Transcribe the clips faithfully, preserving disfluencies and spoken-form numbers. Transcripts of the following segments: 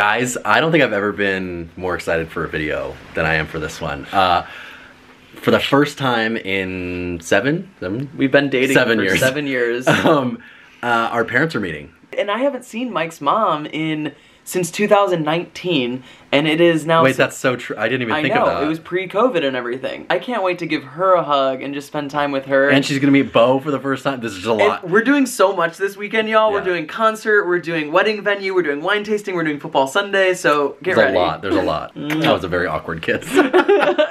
Guys, I don't think I've ever been more excited for a video than I am for this one. Uh, for the first time in seven, seven? We've been dating seven for years. seven years. Um, uh, our parents are meeting. And I haven't seen Mike's mom in since two thousand nineteen, and it is now- Wait, that's so true. I didn't even I think know, of that. I know, it was pre-COVID and everything. I can't wait to give her a hug and just spend time with her. And she's gonna meet Beau for the first time. This is a lot. And we're doing so much this weekend, y'all. Yeah. We're doing concert, we're doing wedding venue, we're doing wine tasting, we're doing football Sunday, so get there's ready. There's a lot, there's a lot. That was a very awkward kiss.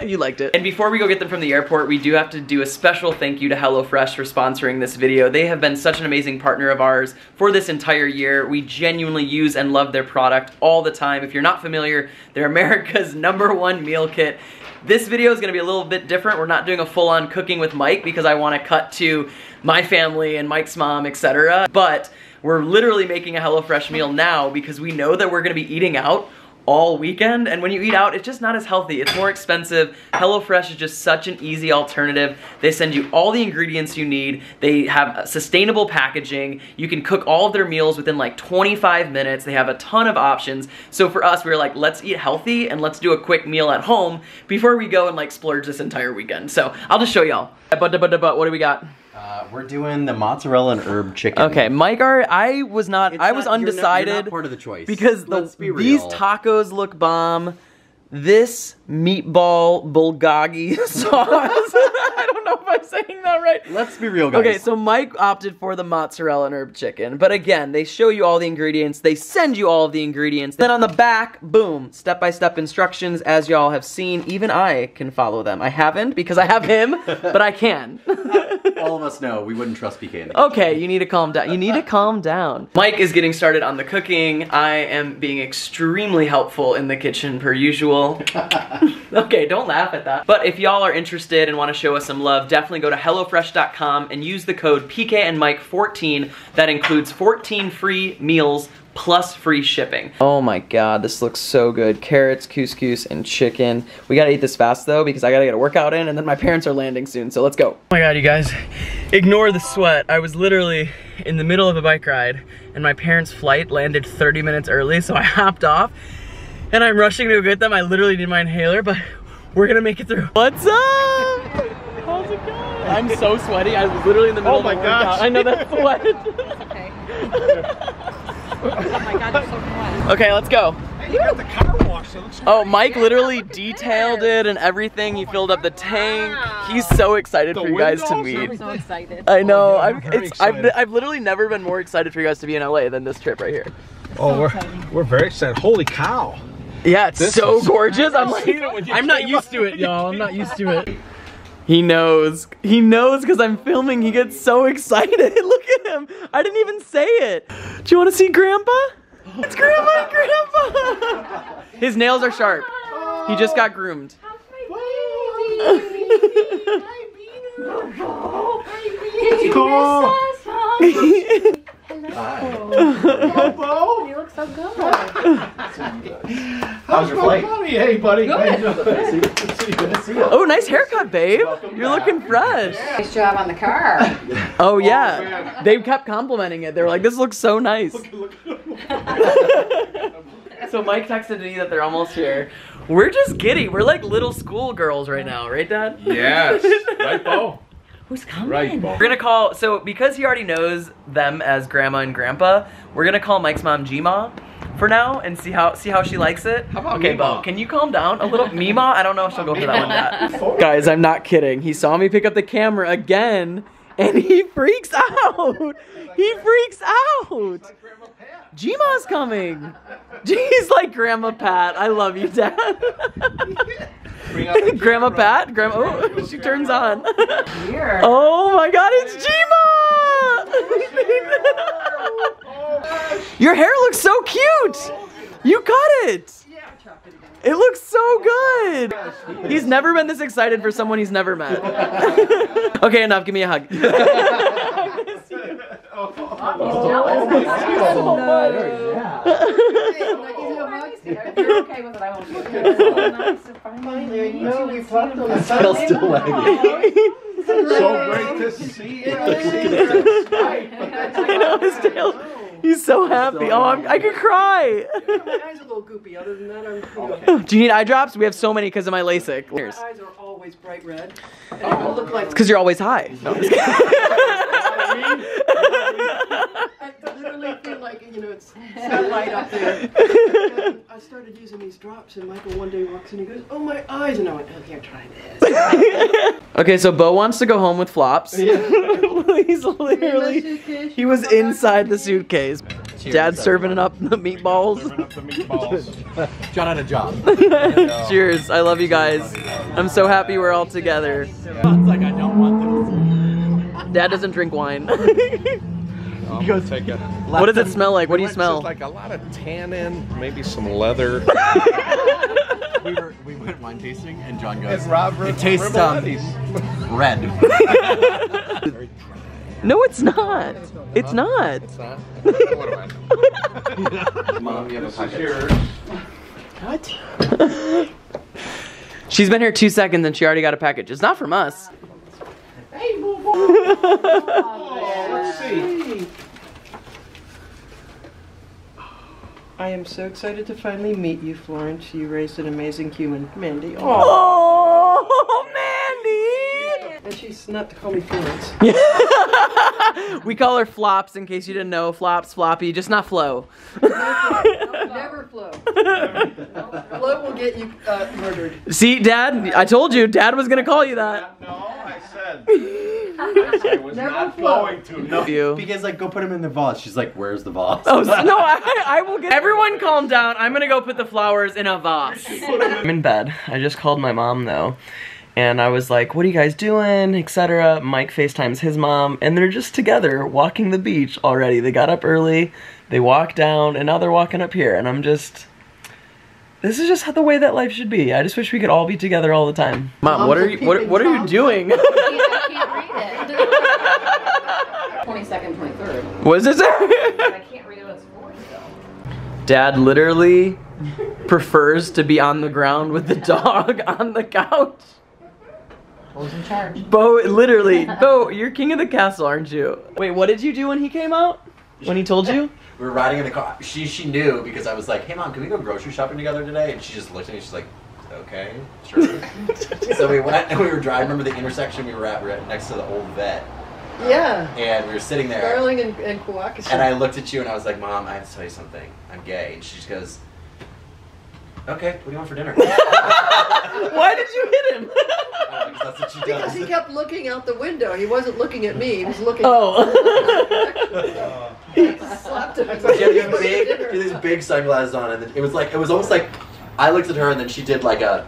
You liked it. And before we go get them from the airport, we do have to do a special thank you to HelloFresh for sponsoring this video. They have been such an amazing partner of ours for this entire year. We genuinely use and love their product all the time. If you're not familiar, they're America's number one meal kit. This video is gonna be a little bit different. We're not doing a full-on cooking with Mike because I wanna cut to my family and Mike's mom, et cetera. But we're literally making a HelloFresh meal now because we know that we're gonna be eating out all weekend, and when you eat out, it's just not as healthy. It's more expensive. HelloFresh is just such an easy alternative. They send you all the ingredients you need. They have sustainable packaging. You can cook all of their meals within like twenty-five minutes. They have a ton of options. So for us, we were like, let's eat healthy and let's do a quick meal at home before we go and like splurge this entire weekend. So I'll just show y'all. But, but, but, what do we got? Uh, we're doing the mozzarella and herb chicken. Okay, Mike, I was not, it's I was not, undecided. You're not, you're not part of the choice. Because the, be these tacos look bomb. This meatball bulgogi sauce. I don't know if I'm saying that right. Let's be real, guys. Okay, so Mike opted for the mozzarella and herb chicken. But again, they show you all the ingredients. They send you all of the ingredients. Then on the back, boom, step-by-step instructions. As y'all have seen, even I can follow them. I haven't because I have him, but I can. All of us know we wouldn't trust PK. Okay, you need to calm down. You need to calm down. Mike is getting started on the cooking. I am being extremely helpful in the kitchen per usual. Okay, don't laugh at that. But if y'all are interested and want to show us some love, definitely go to HelloFresh dot com and use the code P K and Mike fourteen. That includes fourteen free meals plus free shipping. Oh my god, this looks so good. Carrots, couscous, and chicken. We gotta eat this fast though because I gotta get a workout in and then my parents are landing soon, so let's go. Oh my god, you guys, ignore the sweat. I was literally in the middle of a bike ride and my parents' flight landed thirty minutes early, so I hopped off. And I'm rushing to get them. I literally need my inhaler, but we're gonna make it through. What's up? How's it going? I'm so sweaty. I was literally in the middle oh of the workout. Oh my gosh. I know that's sweat. It's okay. Oh my god, you're so wet. Okay, let's go. Hey, you got the car wash. It looks oh, Mike literally detailed it and everything. He filled up the tank. Wow. He's so excited the for you guys to meet. I'm so excited. I know. Oh, I'm, it's, excited. I've, I've literally never been more excited for you guys to be in L A than this trip right here. It's oh, so we're, we're very excited. Holy cow. Yeah, it's this so gorgeous. I'm like, I'm not used to it, y'all. I'm not used to it. He knows. He knows because I'm filming. He gets so excited. Look at him. I didn't even say it. Do you want to see Grandpa? It's Grandpa and Grandpa. His nails are sharp. He just got groomed. How's my baby? My baby. Did you miss us? Hello, Bo. You look so good. How's your flight? Hey, buddy. Oh, nice haircut, babe. Welcome You're back. Looking fresh. Yeah. Nice job on the car. Oh, yeah. Oh, they kept complimenting it. They were like, this looks so nice. So Mike texted me that they're almost here. We're just giddy. We're like little schoolgirls right now. Right, Dad? Yes. Right, Bo? Who's coming? Right, we're gonna call, so because he already knows them as Grandma and Grandpa, we're gonna call Mike's mom G-Ma for now and see how see how she likes it. How about okay, Bo, can you calm down a little? Mima? I don't know if she'll go for that one, Dad. Guys, I'm not kidding. He saw me pick up the camera again and he freaks out. He freaks out. G-Ma's coming. He's like Grandma Pat. I love you, Dad. Grandma Pat, Grandma, oh, she turns on. Oh my god, it's G-Ma! Your hair looks so cute! You cut it! It looks so good! He's never been this excited for someone he's never met. Okay, enough, give me a hug. I miss you. So great to see you. I know his tail. He's so happy. So oh, I'm, I could cry. Yeah, my eyes are a little goopy. Other than that, I'm pretty okay. Do you need eye drops? We have so many because of my LASIK. My eyes are always bright red. And oh. It will look like it's because you're always high. No, I'm just kidding. I literally feel like, you know, it's, it's not light up there. And I started using these drops, and Michael one day walks in and he goes, "Oh, my eyes." And I went, "Okay, I'm trying this." Okay, so Bo wants to go home with flops. He's literally, he was inside the suitcase. Cheers, Dad's serving up the meatballs. Serving up the meatballs. John had a job. Cheers, I love you guys. I'm so happy we're all together. Like I don't want this. Dad doesn't drink wine. He goes, what does it smell like? What do you smell? Like a lot of tannin, maybe some leather. We, were, we went wine tasting and John goes, and Robert, it tastes um, red. No, it's not. It's not. It's not. What do I know? Mom, you have a pocket. What? She's been here two seconds and she already got a package. It's not from us. Hey, move on. Oh, let's see. I am so excited to finally meet you, Florence. You raised an amazing human, Mandy. Oh, oh Mandy! And she's not to call me Florence. We call her Flops, in case you didn't know. Flops, Floppy, just not Flo. No Flo. No, never Flo. No, Flo will get you uh, murdered. See, Dad? I told you, Dad was gonna call you that. No, I said. I was Never not going to no. Because like go put him in the vase. She's like, where's the vase? Oh so, no, I, I will get. Everyone, calm down. I'm gonna go put the flowers in a vase. I'm in bed. I just called my mom though, and I was like, what are you guys doing, et cetera. Mike FaceTimes his mom, and they're just together walking the beach already. They got up early, they walked down, and now they're walking up here, and I'm just. This is just how the way that life should be. I just wish we could all be together all the time. Mom, what are you? What, what are you doing? twenty-second, twenty-third. What is this? I can't read it on sports though. Dad literally prefers to be on the ground with the dog on the couch. Bo's in charge. Bo, literally, Bo, you're king of the castle, aren't you? Wait, what did you do when he came out? When he told you? We were riding in the car. She she knew because I was like, "Hey Mom, can we go grocery shopping together today?" And she just looked at me. She's like, "Okay, sure." So we went and we were driving. Remember the intersection we were at? We were at next to the old vet. Yeah. Uh, and we were sitting there. Darling and, and Kawakis. And I looked at you and I was like, "Mom, I have to tell you something. I'm gay." And she just goes, "Okay, what do you want for dinner?" Why did you hit him? Uh, because that's what she does. Because he kept looking out the window. He wasn't looking at me. He was looking. Oh. He slapped him. She had these big, these big sunglasses on, and it was like it was almost like I looked at her, and then she did like a.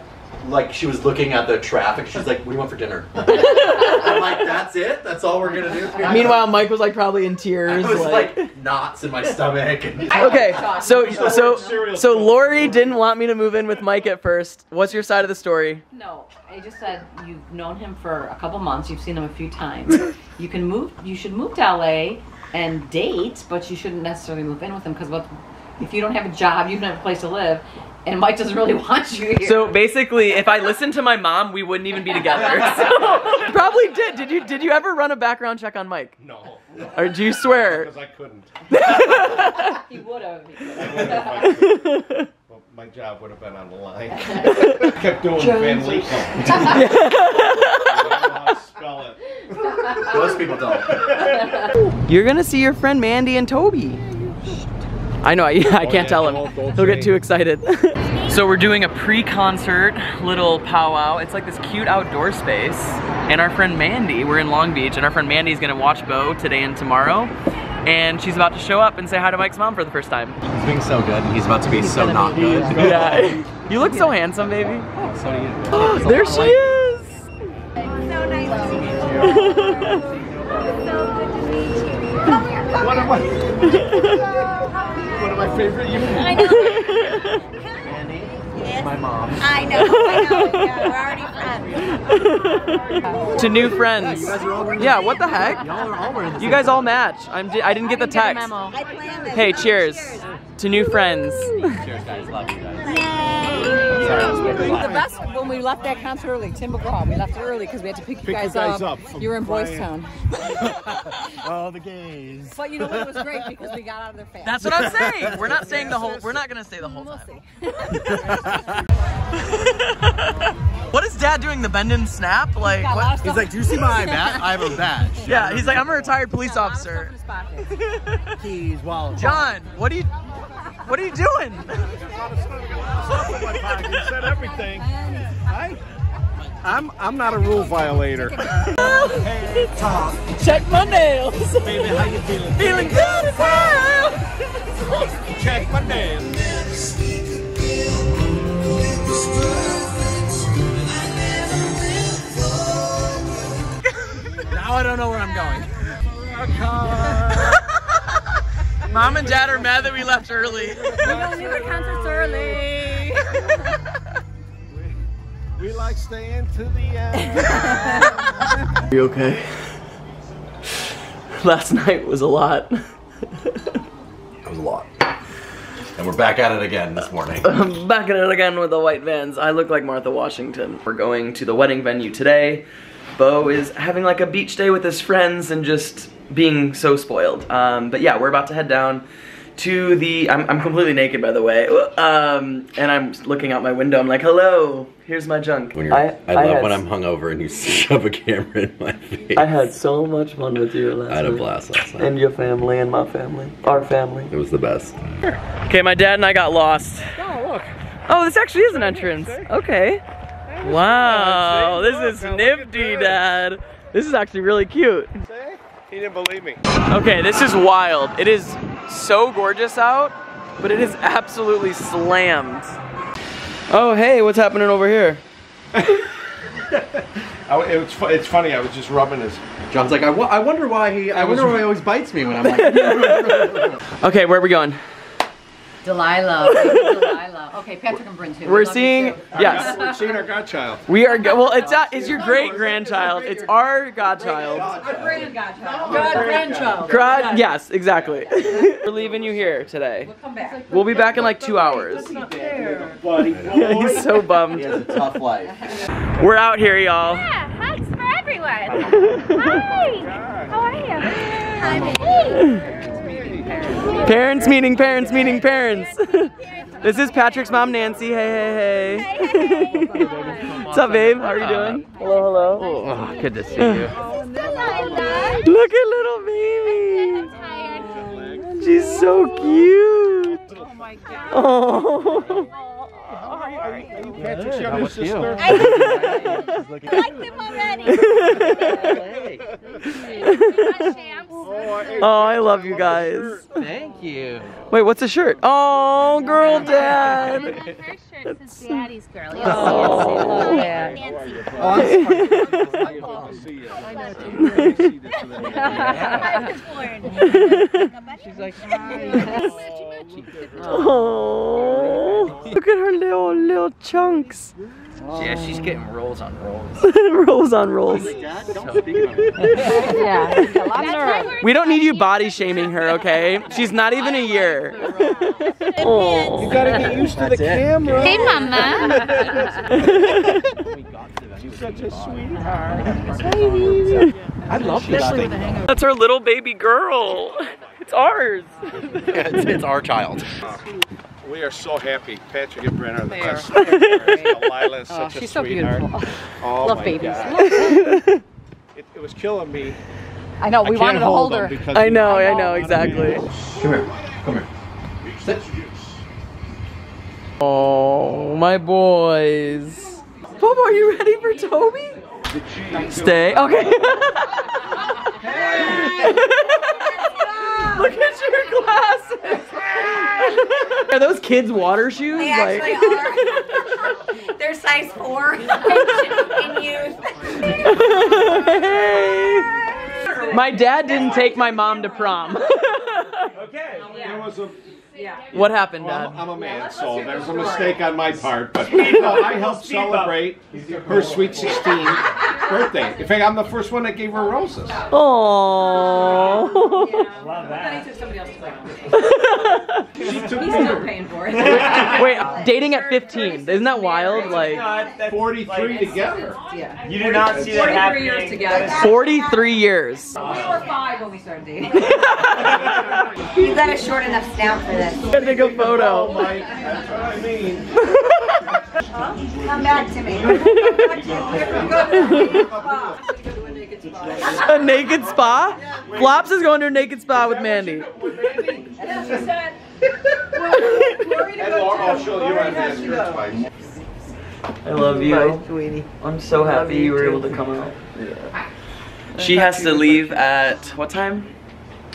Like she was looking at the traffic, she's like, "What do you want for dinner?" I'm like, "That's it? That's all we're gonna do?" Meanwhile, Mike was like probably in tears. I was like, like knots in my stomach. And okay, so so so Lori didn't want me to move in with Mike at first. What's your side of the story? No, I just said you've known him for a couple months. You've seen him a few times. You can move. You should move to L A and date, but you shouldn't necessarily move in with him because what if you don't have a job, you don't have a place to live. And Mike doesn't really want you here. So basically, if I listened to my mom, we wouldn't even be together. So you probably did. Did you did you ever run a background check on Mike? No. Or do you swear? Because I couldn't. He would have. Well, my job would have been on the line. I kept doing Van Leek. I don't know how to spell it. Most people don't. You're going to see your friend Mandy and Toby. I know, I, I can't oh, yeah, tell him. Old, old He'll get too excited. So we're doing a pre-concert little powwow. It's like this cute outdoor space. And our friend Mandy, we're in Long Beach, and our friend Mandy's gonna watch Bo today and tomorrow. And she's about to show up and say hi to Mike's mom for the first time. He's being so good, he's about to be he's so not be good. good. Yeah. You look so handsome, baby. Oh, so do you. Oh, there she is! So nice to meet you. So good to meet you. Come here, come one, here. Of my, one of my favorite uniforms. I know. Mandy, yes. My mom. I know. I know. Yeah, we're already friends. To new friends. Yeah, you guys are all wearing yeah what the heck? Y'all are all wearing the you guys all match. I'm, I didn't get the text. Hey, cheers. cheers. to new friends. Cheers, guys. Love you guys. Yay. Sorry, the best when we left that concert early, Timberwolf. We left early because we had to pick, pick you guys, guys up. up you were in Boys Town. All the gays. But you know what? It was great because we got out of their fast. That's what I'm saying. We're not saying the whole. We're not gonna say the whole we'll time. See. What is Dad doing? The bend and snap? Like he's, what? he's like, do you see my bat? I have a badge. Yeah, he's like, I'm a retired police officer. Keys, wallet. John, what are you, what are you doing? You said everything. I, I'm, I'm not a rule violator. Check my nails. Baby, how you feeling? Feeling good as hell. Check my nails. I don't know where I'm going. Mom and Dad are mad that we left early. We don't leave the concerts early. we, we like staying to the end. Are you okay? Last night was a lot. It was a lot. And we're back at it again this morning. I'm back at it again with the white vans. I look like Martha Washington. We're going to the wedding venue today. Beau is having like a beach day with his friends and just being so spoiled. Um, but yeah, we're about to head down to the, I'm, I'm completely naked by the way, um, and I'm looking out my window, I'm like, hello, here's my junk. When you're, I, I, I love had, when I'm hungover and you shove a camera in my face. I had so much fun with you last night. I had a blast last night. And your family and my family, our family. It was the best. Okay, my dad and I got lost. Oh, look. Oh, this actually is an entrance. Okay. Wow, this is nifty, Dad. This is actually really cute. He didn't believe me. Okay, this is wild. It is so gorgeous out, but it is absolutely slammed. Oh, hey, what's happening over here? It's it's funny. I was just rubbing his. John's like, I, w I wonder why he. I wonder why he always bites me when I'm like. Okay, where are we going? Delilah. Delilah. Okay, Patrick and Bryn too. We're seeing, yes. We're seeing our godchild. We are, go well, it's, not, it's your great-grandchild. It's our godchild. Our grand-godchild. God-grandchild. God, yes, exactly. We're leaving you here today. We'll come back. We'll be back in like two hours. He's so bummed. He has a tough life. We're out here, y'all. Yeah, hugs for everyone. Hi. How are you? Hi, baby. Parents meeting parents meeting parents. This is Patrick's mom, Nancy. Hey, hey, hey. Hey, hey, hey. What's up, babe? How are you doing? Hello, hello. Oh, oh, good to see you. Look at little baby. She's so cute. Oh my god. Oh. Are you, are you Patrick's younger sister? I like them already. Oh, I love you guys. Thank you. Wait, what's the shirt? Oh, girl, Dad. My first shirt says Daddy's girl. Oh, yeah. She's like, oh, look at her little little chunks. Yeah, she's getting rolls on rolls. rolls on rolls. Yeah. We don't need you body shaming her, okay? She's not even a year. Oh. You gotta get used to the camera. Hey, Mama. She's such a sweetheart. Sweetie. I love this thing. That's our little baby girl. It's ours. it's, it's our child. We are so happy. Patrick and Bryn are the best. Delilah is such oh, she's a so sweetheart. Beautiful. Oh, love my babies. God. it, it was killing me. I know. We I wanted to hold her. I know. I know. Exactly. Come here. Come here. Sit. Oh, my boys. Bobo, are you ready for Toby? Stay. Okay. Hey. Look at your glasses. Are those kids' water shoes? They actually like... are. They're size four. In youth. My dad didn't take my mom to prom. Okay. There was a... Yeah. What happened, Dad? Well, I'm, I'm a man, so there's a mistake on my part, but no, I helped celebrate her sweet sixteen. birthday. In fact, I'm the first one that gave her roses. Oh. Yeah. Love that. He's still paying for it. Wait, dating at fifteen. Isn't that wild? Like forty-three together. Yeah. You did not see that happening. forty-three years together. forty-three years. We were five when we started dating. You got a short enough stamp for this. I think a photo. That's what I mean. Huh? Come back to me. A naked spa? Yeah. Flops is going to a naked spa with Mandy. With Mandy? And then she said, I'll show you on that skirt twice. I love you. I'm so happy you were able to come out. Yeah. She has to leave at what time?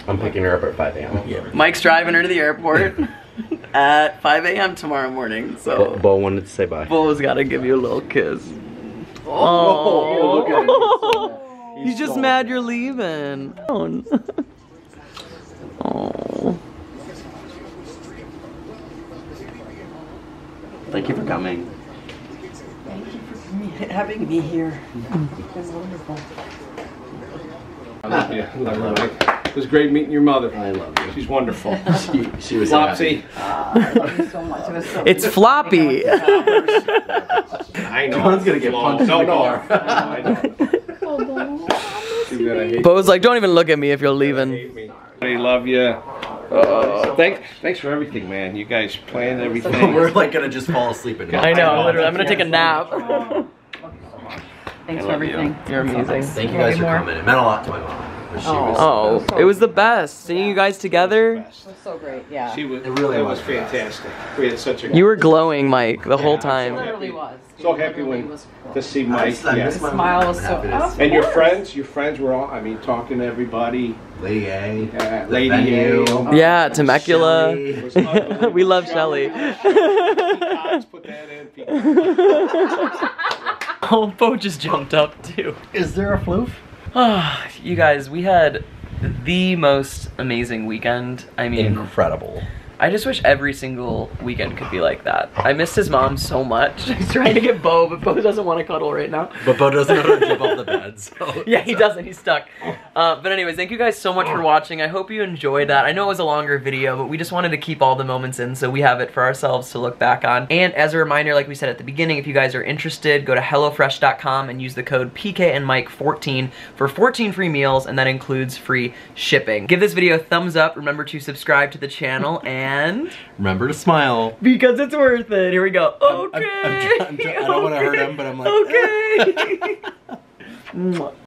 I'm picking her up at five A M Yeah. Mike's driving her to the airport. At five A M tomorrow morning, so Bo, Bo wanted to say bye. Bo's gotta give you a little kiss. Oh, oh, okay. oh. He's, He's just gone. Mad you're leaving. Oh, thank you for coming. Thank you for me, having me here. It's wonderful. I love you. I love you. It was great meeting your mother. I love you. She's wonderful. she, she was Flopsy. Uh, I love you so much. It was so it's floppy. I know. One's gonna get punched. No, no. I know. Bo's like, don't even look at me if you're leaving. I love you. Uh, thanks, thanks for everything, man. You guys planned everything. We're like gonna just fall asleep at night. I know. Literally, I'm gonna take a nap. Thanks for everything. You're amazing. Thank you guys for coming. It meant a lot to my mom. She oh, was, oh it, was so it was the best. Seeing yeah. you guys together. It was, it was so great, yeah. She was, it really it was, was fantastic. We had such a You were glowing, Mike, the yeah, whole time. It literally was. So happy when was to see Mike. I yeah. His smile was so oh, And your friends, your friends were all, I mean, talking to everybody. Lady A. Uh, Lady A. Oh, yeah, Temecula. We love Shelly. Put that in. Oh, Bo just jumped up, too. Is there a floof? Oh, you guys, we had the most amazing weekend. I mean, incredible. I just wish every single weekend could be like that. I missed his mom so much. He's trying to get Bo, but Bo doesn't want to cuddle right now. But Bo doesn't want to jump off the bed. So yeah, he doesn't. He's stuck. Uh, but anyways, thank you guys so much for watching. I hope you enjoyed that. I know it was a longer video, but we just wanted to keep all the moments in so we have it for ourselves to look back on. And as a reminder, like we said at the beginning, if you guys are interested, go to HelloFresh dot com and use the code P K and Mike fourteen for fourteen free meals, and that includes free shipping. Give this video a thumbs up. Remember to subscribe to the channel, and And remember to smile because it's worth it. Here we go. Okay. I'm, I'm, I'm, I'm, I don't okay. want to hurt him, but I'm like, okay.